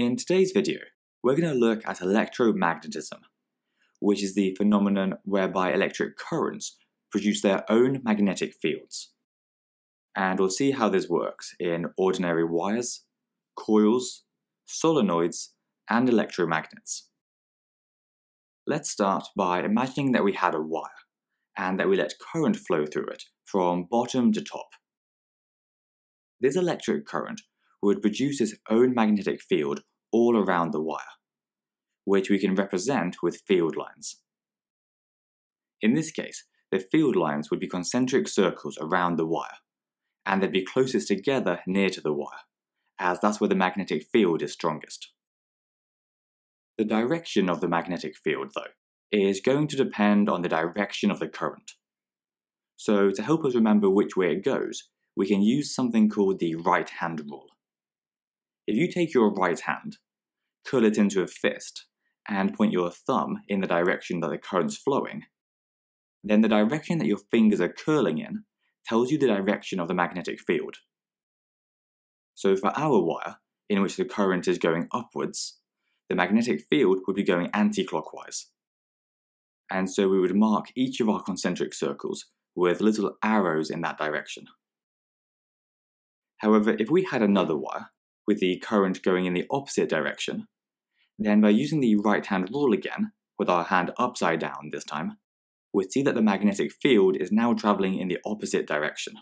In today's video, we're going to look at electromagnetism, which is the phenomenon whereby electric currents produce their own magnetic fields. And we'll see how this works in ordinary wires, coils, solenoids, and electromagnets. Let's start by imagining that we had a wire, and that we let current flow through it from bottom to top. This electric current would produce its own magnetic field all around the wire, which we can represent with field lines. In this case, the field lines would be concentric circles around the wire, and they'd be closest together near to the wire, as that's where the magnetic field is strongest. The direction of the magnetic field, though, is going to depend on the direction of the current. So to help us remember which way it goes, we can use something called the right hand rule. If you take your right hand, curl it into a fist, and point your thumb in the direction that the current's flowing, then the direction that your fingers are curling in tells you the direction of the magnetic field. So for our wire, in which the current is going upwards, the magnetic field would be going anti-clockwise. And so we would mark each of our concentric circles with little arrows in that direction. However, if we had another wire, with the current going in the opposite direction, then by using the right hand rule again, with our hand upside down this time, we'd see that the magnetic field is now travelling in the opposite direction.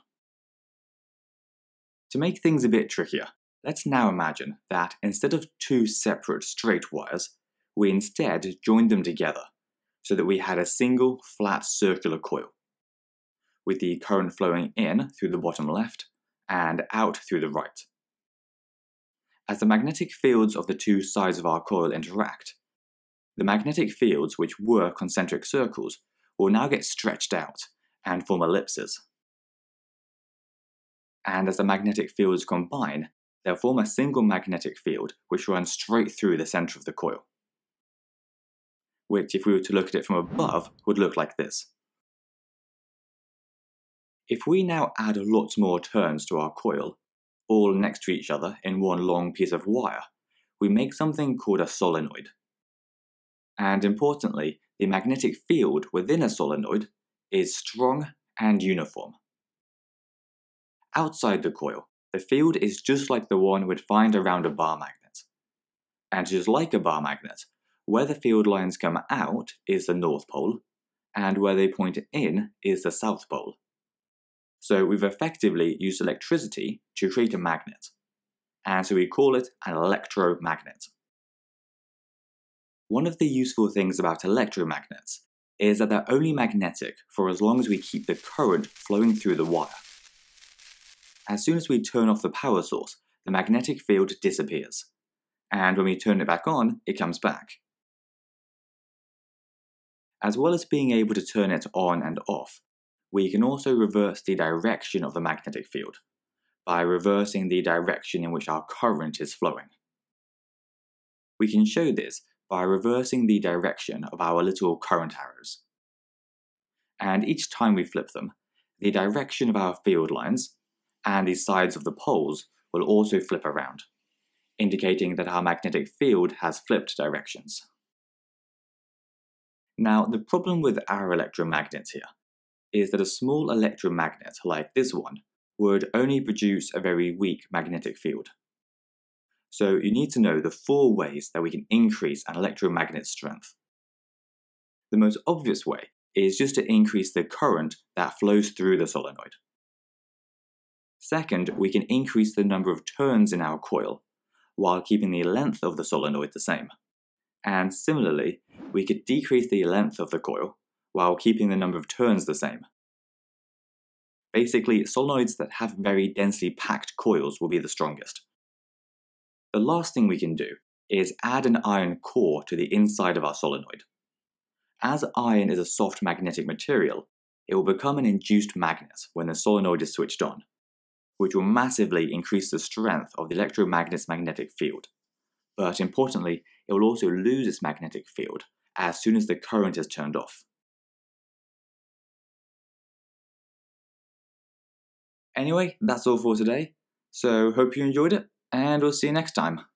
To make things a bit trickier, let's now imagine that instead of two separate straight wires, we instead joined them together, so that we had a single flat circular coil, with the current flowing in through the bottom left and out through the right. As the magnetic fields of the two sides of our coil interact, the magnetic fields which were concentric circles will now get stretched out and form ellipses. And as the magnetic fields combine, they'll form a single magnetic field which runs straight through the centre of the coil, which, if we were to look at it from above, would look like this. If we now add lots more turns to our coil, all next to each other in one long piece of wire, we make something called a solenoid. And importantly, the magnetic field within a solenoid is strong and uniform. Outside the coil, the field is just like the one we'd find around a bar magnet. And just like a bar magnet, where the field lines come out is the north pole, and where they point in is the south pole. So we've effectively used electricity to create a magnet, and so we call it an electromagnet. One of the useful things about electromagnets is that they're only magnetic for as long as we keep the current flowing through the wire. As soon as we turn off the power source, the magnetic field disappears, and when we turn it back on, it comes back. As well as being able to turn it on and off, we can also reverse the direction of the magnetic field by reversing the direction in which our current is flowing. We can show this by reversing the direction of our little current arrows. And each time we flip them, the direction of our field lines and the sides of the poles will also flip around, indicating that our magnetic field has flipped directions. Now, the problem with our electromagnets here is that a small electromagnet like this one would only produce a very weak magnetic field. So you need to know the four ways that we can increase an electromagnet's strength. The most obvious way is just to increase the current that flows through the solenoid. Second, we can increase the number of turns in our coil while keeping the length of the solenoid the same. And similarly, we could decrease the length of the coil while keeping the number of turns the same. Basically, solenoids that have very densely packed coils will be the strongest. The last thing we can do is add an iron core to the inside of our solenoid. As iron is a soft magnetic material, it will become an induced magnet when the solenoid is switched on, which will massively increase the strength of the electromagnet's magnetic field. But importantly, it will also lose its magnetic field as soon as the current is turned off. Anyway, that's all for today, so hope you enjoyed it, and we'll see you next time.